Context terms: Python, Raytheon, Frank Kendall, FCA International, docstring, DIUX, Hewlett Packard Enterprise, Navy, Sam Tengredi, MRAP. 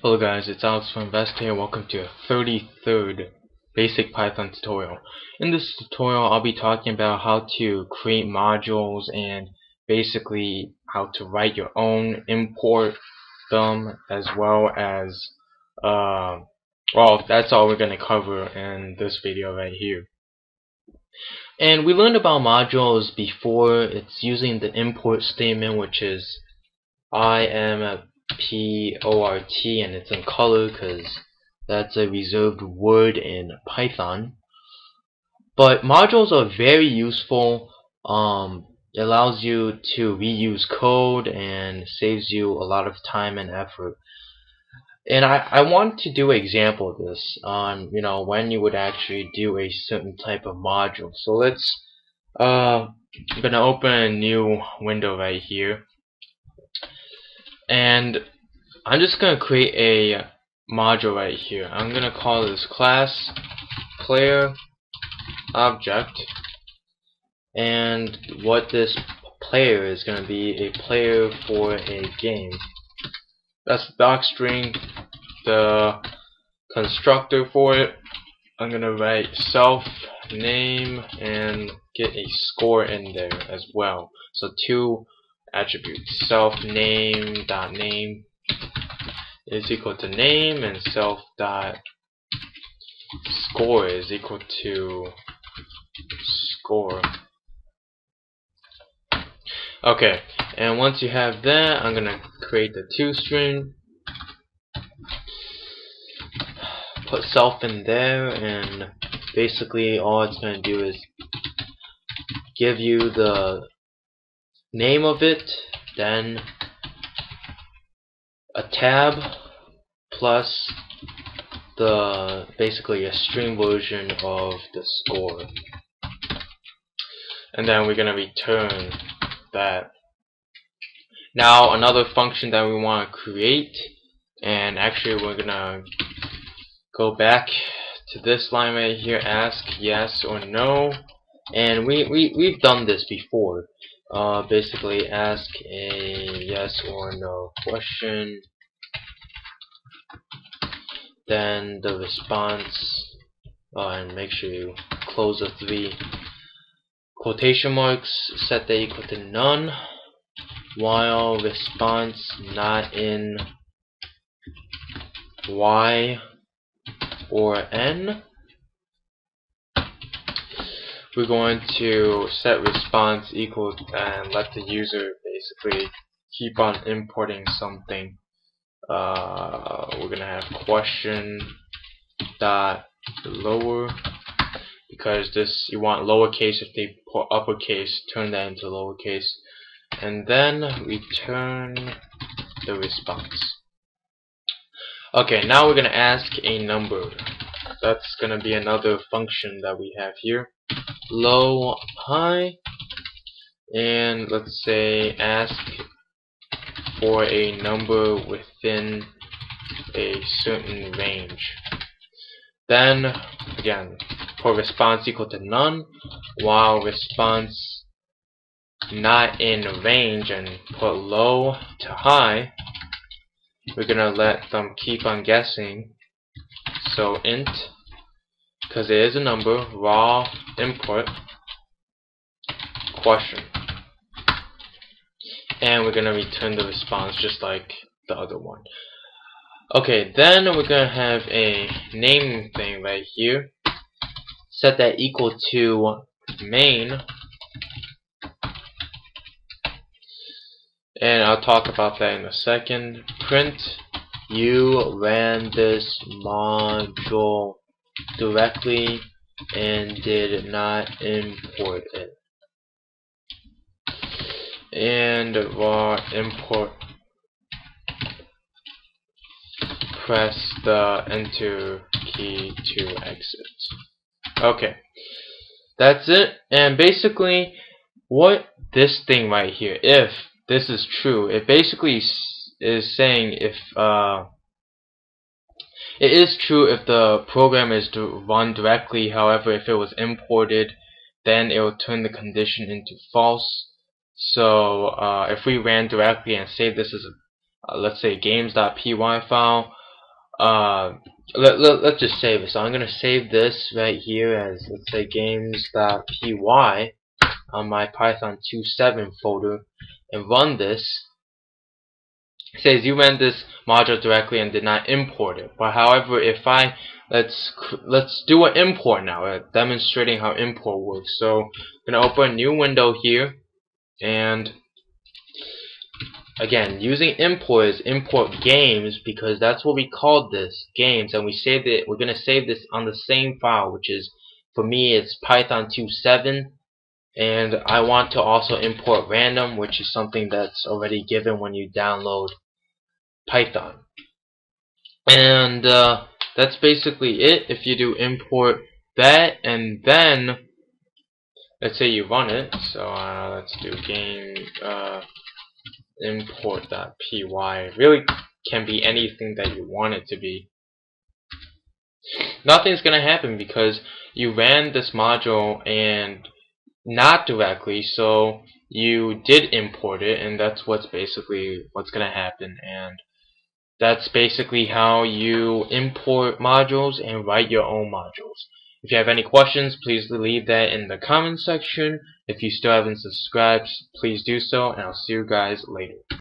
Hello guys, it's Alex from Invest here. Welcome to a 33rd basic Python tutorial. In this tutorial I'll be talking about how to create modules and basically how to write your own, import them, as well as well, that's all we're going to cover in this video right here. And we learned about modules before. It's using the import statement, which is import, and it's in color because that's a reserved word in Python. But modules are very useful. It allows you to reuse code and saves you a lot of time and effort. And I want to do an example of this on when you would actually do a certain type of module. So let's I'm gonna open a new window right here. And I'm just going to create a module right here. I'm going to call this class player object, and what this player is going to be a player for a game. That's the docstring, the constructor for it. I'm going to write self name and get a score in there as well. So two attributes, self name dot name is equal to name, and self dot score is equal to score. Okay, and once you have that, I'm gonna create the two string, put self in there, and basically all it's gonna do is give you the name of it, then a tab plus the basically a string version of the score, and then we're gonna return that. Now another function that we want to create, and actually we're gonna go back to this line right here, ask yes or no, and we've done this before. Basically ask a yes or no question, then the response, and make sure you close the three quotation marks, set that equal to none, while response not in y or n. We're going to set response equal and let the user basically keep on importing something. We're gonna have question dot lower, because this you want lowercase. If they put uppercase, turn that into lowercase, and then return the response. Okay, now we're gonna ask a number. That's gonna be another function that we have here. Low, high, and let's say ask for a number within a certain range. Then again, for response equal to none, while response not in range, and put low to high. We're gonna let them keep on guessing. So int, because it is a number, raw import question, and we're gonna return the response just like the other one. Okay, then we're gonna have a name thing right here, set that equal to main, and I'll talk about that in a second. Print, you ran this module directly and did not import it, and raw import, press the enter key to exit. Okay, that's it. And basically what this thing right here, if this is true, it basically is saying if it is true if the program is run directly. However, if it was imported, then it will turn the condition into false. So if we ran directly and saved this as, let's say, games.py file, let's just save it. So I'm gonna save this right here as, let's say, games.py on my Python 2.7 folder and run this. It says you ran this module directly and did not import it. But however, if I let's do an import now, demonstrating how import works. So I'm gonna open a new window here, and again, using import is import games, because that's what we called this, games, and we saved it. We're gonna save this on the same file, which is, for me, it's Python 2.7, and I want to also import random, which is something that's already given when you download Python. And that's basically it. If you do import that, and then let's say you run it. So let's do game. Import.py really can be anything that you want it to be. Nothing's gonna happen because you ran this module and not directly, so you did import it, and that's what's basically what's gonna happen. And that's basically how you import modules and write your own modules. If you have any questions, please leave that in the comment section. If you still haven't subscribed, please do so, and I'll see you guys later.